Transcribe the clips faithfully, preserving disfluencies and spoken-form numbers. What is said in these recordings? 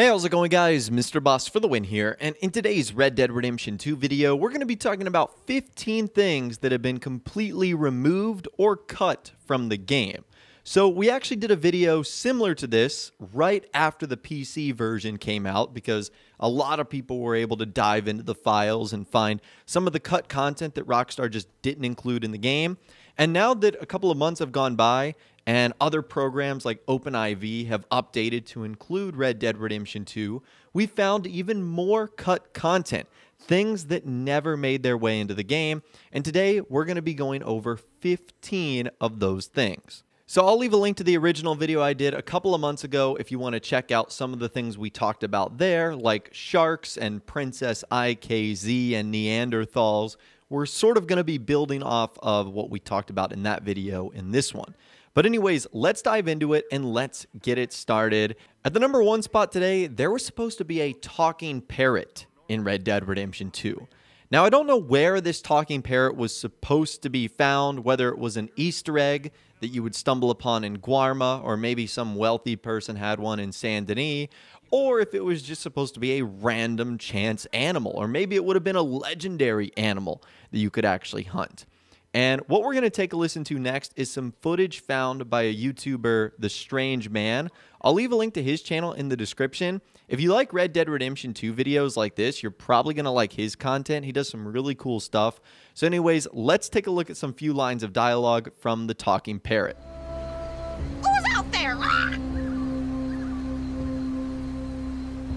Hey, how's it going, guys? Mister Boss for the win here, and in today's Red Dead Redemption two video, we're going to be talking about fifteen things that have been completely removed or cut from the game. So we actually did a video similar to this right after the P C version came out because a lot of people were able to dive into the files and find some of the cut content that Rockstar just didn't include in the game. And now that a couple of months have gone by, and other programs like OpenIV have updated to include Red Dead Redemption two, we found even more cut content, things that never made their way into the game, and today we're going to be going over fifteen of those things. So I'll leave a link to the original video I did a couple of months ago if you want to check out some of the things we talked about there, like sharks and Princess I K Z and Neanderthals. We're sort of going to be building off of what we talked about in that video in this one. But anyways, let's dive into it and let's get it started. At the number one spot today, there was supposed to be a talking parrot in Red Dead Redemption two. Now, I don't know where this talking parrot was supposed to be found, whether it was an Easter egg that you would stumble upon in Guarma, or maybe some wealthy person had one in Saint-Denis, or if it was just supposed to be a random chance animal, or maybe it would have been a legendary animal that you could actually hunt. And what we're going to take a listen to next is some footage found by a YouTuber, The Strange Man. I'll leave a link to his channel in the description. If you like Red Dead Redemption two videos like this, you're probably going to like his content. He does some really cool stuff. So anyways, let's take a look at some few lines of dialogue from the talking parrot. Who's out there? Ah!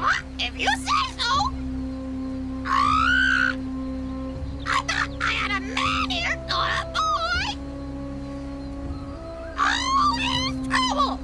Ah, if you say so! Ah! I thought I had a man here, not a boy! Oh, here's trouble!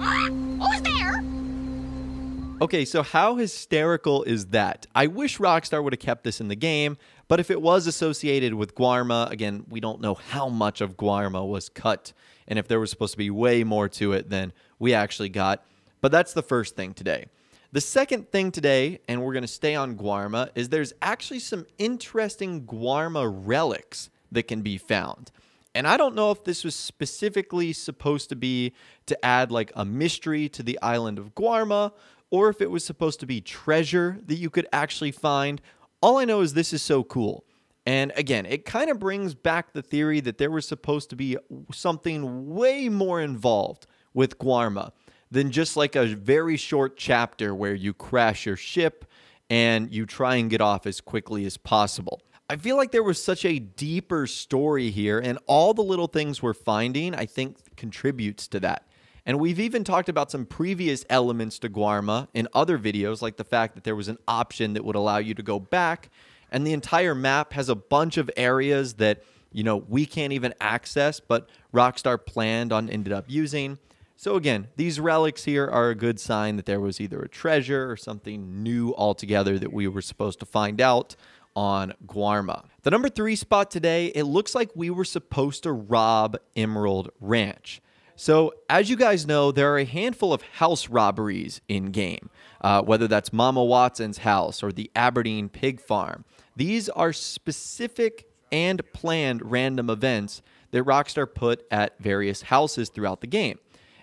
Ah, who's there? Okay, so how hysterical is that? I wish Rockstar would have kept this in the game, but if it was associated with Guarma, again, we don't know how much of Guarma was cut, and if there was supposed to be way more to it than we actually got. But that's the first thing today. The second thing today, and we're going to stay on Guarma, is there's actually some interesting Guarma relics that can be found. And I don't know if this was specifically supposed to be to add like a mystery to the island of Guarma, or if it was supposed to be treasure that you could actually find. All I know is this is so cool. And again, it kind of brings back the theory that there was supposed to be something way more involved with Guarma than just like a very short chapter where you crash your ship and you try and get off as quickly as possible. I feel like there was such a deeper story here, and all the little things we're finding, I think, contributes to that. And we've even talked about some previous elements to Guarma in other videos, like the fact that there was an option that would allow you to go back, and the entire map has a bunch of areas that, you know, we can't even access, but Rockstar planned on ended up using. So again, these relics here are a good sign that there was either a treasure or something new altogether that we were supposed to find out on Guarma. The number three spot today, it looks like we were supposed to rob Emerald Ranch. So as you guys know, there are a handful of house robberies in-game, uh, whether that's Mama Watson's house or the Aberdeen pig farm. These are specific and planned random events that Rockstar put at various houses throughout the game.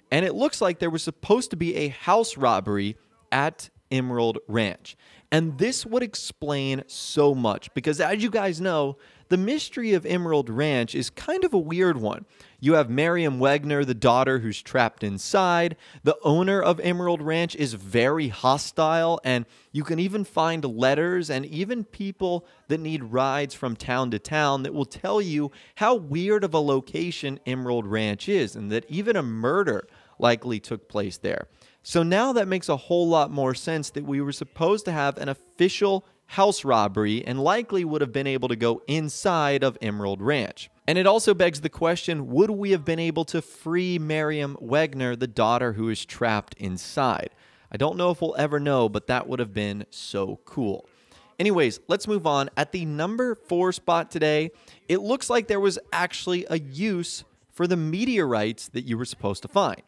And it looks like there was supposed to be a house robbery at Emerald Ranch. And this would explain so much because, as you guys know, the mystery of Emerald Ranch is kind of a weird one. You have Miriam Wegner, the daughter who's trapped inside. The owner of Emerald Ranch is very hostile, and you can even find letters and even people that need rides from town to town that will tell you how weird of a location Emerald Ranch is and that even a murder likely took place there. So now that makes a whole lot more sense that we were supposed to have an official house robbery and likely would have been able to go inside of Emerald Ranch. And it also begs the question, would we have been able to free Miriam Wegner, the daughter who is trapped inside? I don't know if we'll ever know, but that would have been so cool. Anyways, let's move on. At the number four spot today, it looks like there was actually a use for the meteorites that you were supposed to find.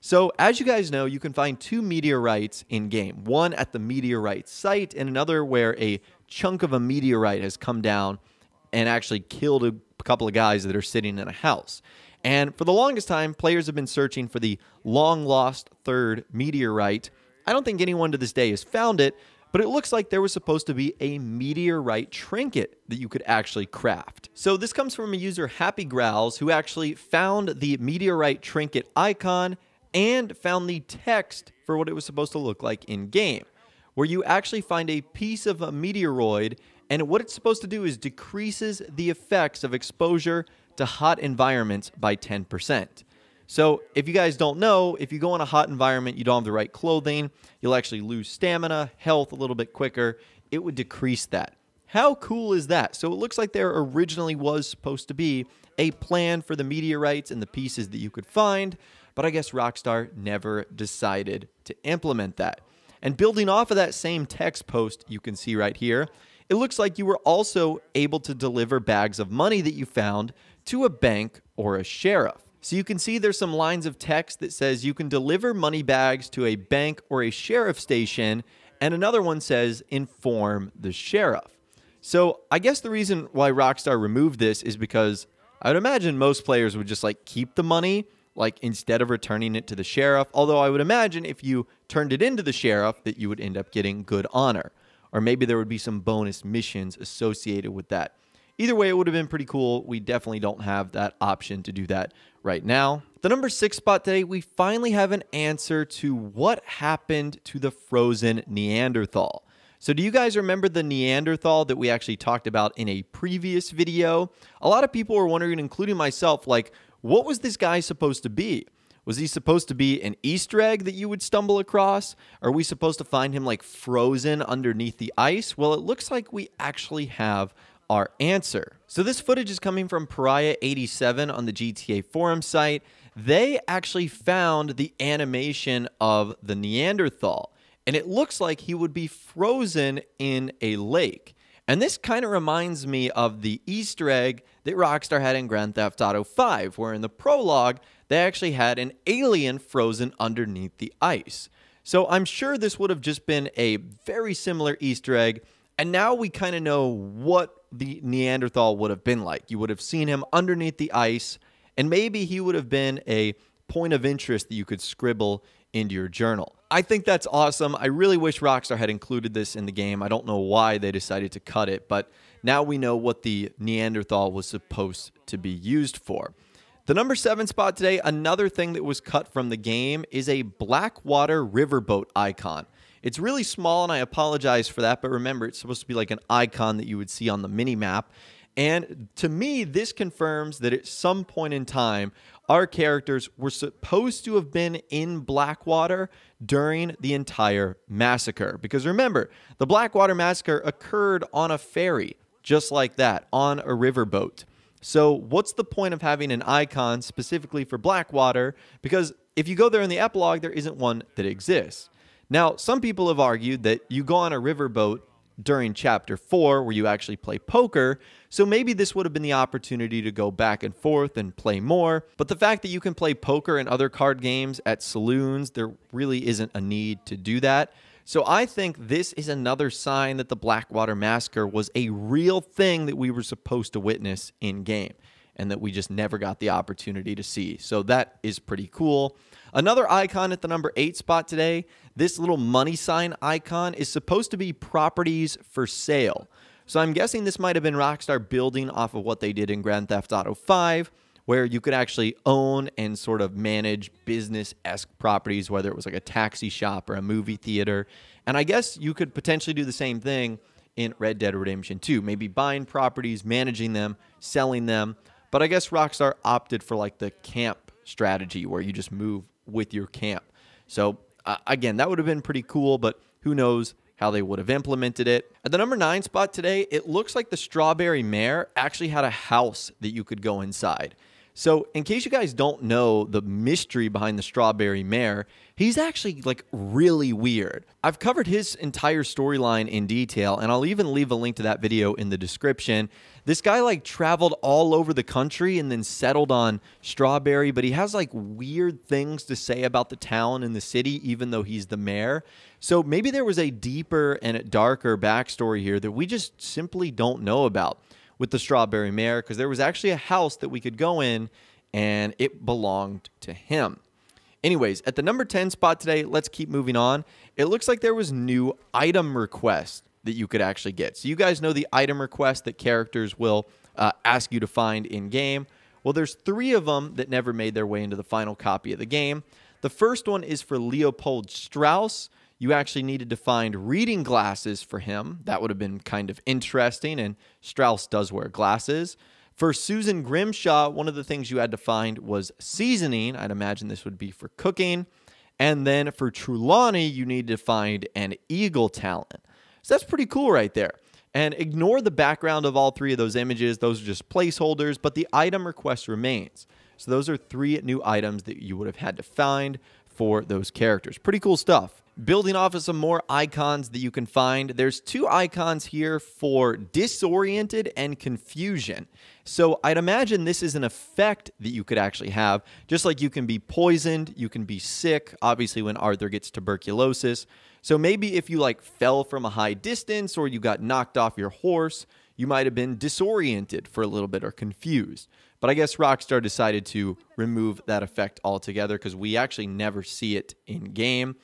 So as you guys know, you can find two meteorites in-game, one at the meteorite site and another where a chunk of a meteorite has come down and actually killed a couple of guys that are sitting in a house. And for the longest time, players have been searching for the long-lost third meteorite. I don't think anyone to this day has found it, but it looks like there was supposed to be a meteorite trinket that you could actually craft. So this comes from a user, Happy Growls, who actually found the meteorite trinket icon and found the text for what it was supposed to look like in-game, where you actually find a piece of a meteoroid, and what it's supposed to do is decreases the effects of exposure to hot environments by ten percent. So if you guys don't know, if you go in a hot environment, you don't have the right clothing, you'll actually lose stamina, health a little bit quicker. It would decrease that. How cool is that? So it looks like there originally was supposed to be a plan for the meteorites and the pieces that you could find, but I guess Rockstar never decided to implement that. And building off of that same text post you can see right here, it looks like you were also able to deliver bags of money that you found to a bank or a sheriff. So you can see there's some lines of text that says you can deliver money bags to a bank or a sheriff station, and another one says inform the sheriff. So I guess the reason why Rockstar removed this is because I would imagine most players would just like keep the money, like instead of returning it to the sheriff, although I would imagine if you turned it into the sheriff that you would end up getting good honor, or maybe there would be some bonus missions associated with that. Either way, it would have been pretty cool. We definitely don't have that option to do that right now. The number six spot today, we finally have an answer to what happened to the frozen Neanderthal. So do you guys remember the Neanderthal that we actually talked about in a previous video? A lot of people were wondering, including myself, like, what was this guy supposed to be? Was he supposed to be an Easter egg that you would stumble across? Are we supposed to find him like frozen underneath the ice? Well, it looks like we actually have our answer. So this footage is coming from Pariah eighty-seven on the G T A forum site. They actually found the animation of the Neanderthal, and it looks like he would be frozen in a lake. And this kind of reminds me of the Easter egg that Rockstar had in Grand Theft Auto five, where in the prologue, they actually had an alien frozen underneath the ice. So I'm sure this would have just been a very similar Easter egg, and now we kind of know what the Neanderthal would have been like. You would have seen him underneath the ice, and maybe he would have been a point of interest that you could scribble into your journal. I think that's awesome. I really wish Rockstar had included this in the game. I don't know why they decided to cut it, but now we know what the Neanderthal was supposed to be used for. The number seven spot today, another thing that was cut from the game is a Blackwater riverboat icon. It's really small, and I apologize for that, but remember, it's supposed to be like an icon that you would see on the mini-map. And to me, this confirms that at some point in time, our characters were supposed to have been in Blackwater during the entire massacre. Because remember, the Blackwater massacre occurred on a ferry, just like that, on a riverboat. So what's the point of having an icon specifically for Blackwater? Because if you go there in the epilogue, there isn't one that exists. Now, some people have argued that you go on a riverboat during Chapter four where you actually play poker, so maybe this would have been the opportunity to go back and forth and play more, but the fact that you can play poker and other card games at saloons, there really isn't a need to do that. So I think this is another sign that the Blackwater Massacre was a real thing that we were supposed to witness in-game, and that we just never got the opportunity to see. So that is pretty cool. Another icon at the number eight spot today, this little money sign icon is supposed to be properties for sale. So I'm guessing this might have been Rockstar building off of what they did in Grand Theft Auto five, where you could actually own and sort of manage business-esque properties, whether it was like a taxi shop or a movie theater. And I guess you could potentially do the same thing in Red Dead Redemption two, maybe buying properties, managing them, selling them. But I guess Rockstar opted for like the camp strategy where you just move with your camp. So uh, again, that would have been pretty cool, but who knows how they would have implemented it. At the number nine spot today, it looks like the Strawberry Mare actually had a house that you could go inside. So in case you guys don't know the mystery behind the Strawberry Mare, he's actually like really weird. I've covered his entire storyline in detail, and I'll even leave a link to that video in the description. This guy like traveled all over the country and then settled on Strawberry, but he has like weird things to say about the town and the city, even though he's the mayor. So maybe there was a deeper and darker backstory here that we just simply don't know about with the Strawberry Mare, because there was actually a house that we could go in and it belonged to him. Anyways, at the number ten spot today, let's keep moving on. It looks like there was new item requests that you could actually get. So you guys know the item requests that characters will uh, ask you to find in-game. Well, there's three of them that never made their way into the final copy of the game. The first one is for Leopold Strauss. You actually needed to find reading glasses for him. That would have been kind of interesting, and Strauss does wear glasses. For Susan Grimshaw, one of the things you had to find was seasoning. I'd imagine this would be for cooking. And then for Trulani, you needed to find an eagle talent. So that's pretty cool right there. And ignore the background of all three of those images. Those are just placeholders, but the item request remains. So those are three new items that you would have had to find for those characters. Pretty cool stuff. Building off of some more icons that you can find, there's two icons here for disoriented and confusion. So I'd imagine this is an effect that you could actually have. Just like you can be poisoned, you can be sick, obviously when Arthur gets tuberculosis. So maybe if you like fell from a high distance or you got knocked off your horse, you might have been disoriented for a little bit or confused. But I guess Rockstar decided to remove that effect altogether because we actually never see it in game.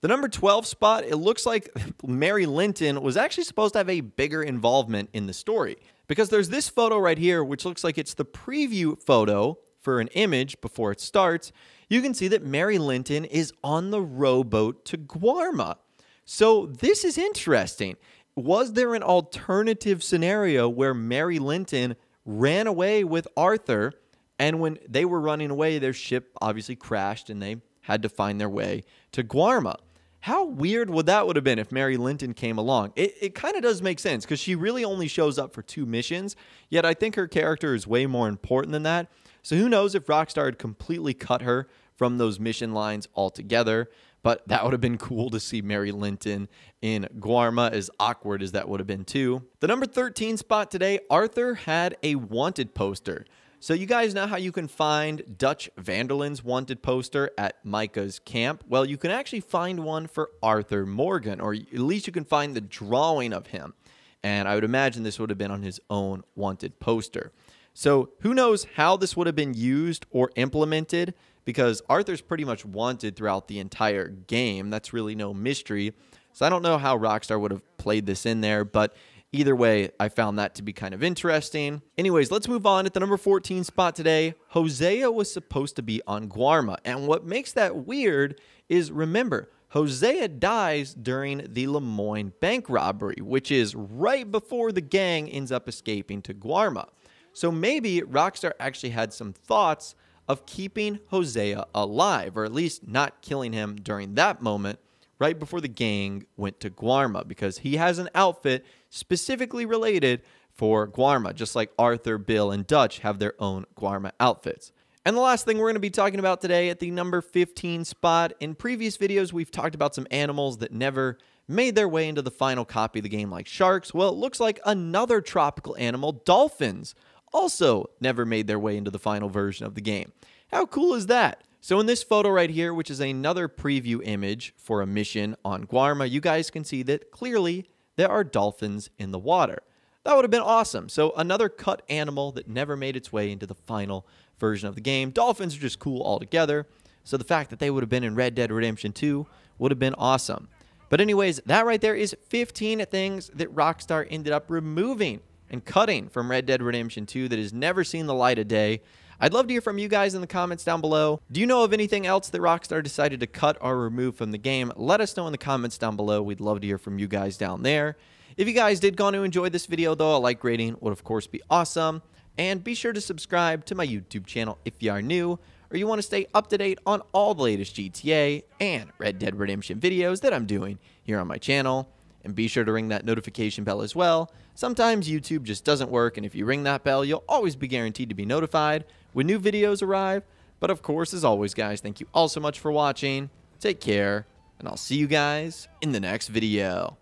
The number twelve spot, it looks like Mary Linton was actually supposed to have a bigger involvement in the story, because there's this photo right here, which looks like it's the preview photo for an image before it starts. You can see that Mary Linton is on the rowboat to Guarma. So this is interesting. Was there an alternative scenario where Mary Linton ran away with Arthur, and when they were running away, their ship obviously crashed and they had to find their way to Guarma? How weird would that would have been if Mary Linton came along? It, it kind of does make sense because she really only shows up for two missions, yet I think her character is way more important than that. So who knows if Rockstar had completely cut her from those mission lines altogether, but that would have been cool to see Mary Linton in Guarma, as awkward as that would have been too. The number thirteen spot today, Arthur had a wanted poster. So you guys know how you can find Dutch Vanderland's wanted poster at Micah's camp? Well, you can actually find one for Arthur Morgan, or at least you can find the drawing of him. And I would imagine this would have been on his own wanted poster. So who knows how this would have been used or implemented, because Arthur's pretty much wanted throughout the entire game. That's really no mystery. So I don't know how Rockstar would have played this in there, but either way, I found that to be kind of interesting. Anyways, let's move on. At the number fourteen spot today, Hosea was supposed to be on Guarma. And what makes that weird is, remember, Hosea dies during the Lemoyne bank robbery, which is right before the gang ends up escaping to Guarma. So maybe Rockstar actually had some thoughts of keeping Hosea alive, or at least not killing him during that moment, right before the gang went to Guarma, because he has an outfit specifically related for Guarma, just like Arthur, Bill, and Dutch have their own Guarma outfits. And the last thing we're going to be talking about today at the number fifteen spot, in previous videos we've talked about some animals that never made their way into the final copy of the game, like sharks. Well, it looks like another tropical animal, dolphins, also never made their way into the final version of the game. How cool is that? So in this photo right here, which is another preview image for a mission on Guarma, you guys can see that clearly there are dolphins in the water. That would have been awesome. So another cut animal that never made its way into the final version of the game. Dolphins are just cool altogether. So the fact that they would have been in Red Dead Redemption two would have been awesome. But anyways, that right there is fifteen things that Rockstar ended up removing and cutting from Red Dead Redemption two that has never seen the light of day. I'd love to hear from you guys in the comments down below. Do you know of anything else that Rockstar decided to cut or remove from the game? Let us know in the comments down below. We'd love to hear from you guys down there. If you guys did go on to enjoy this video, though, a like rating would, of course, be awesome. And be sure to subscribe to my YouTube channel if you are new, or you want to stay up to date on all the latest G T A and Red Dead Redemption videos that I'm doing here on my channel. And be sure to ring that notification bell as well. Sometimes YouTube just doesn't work, and if you ring that bell, you'll always be guaranteed to be notified when new videos arrive. But of course, as always, guys, thank you all so much for watching. Take care, and I'll see you guys in the next video.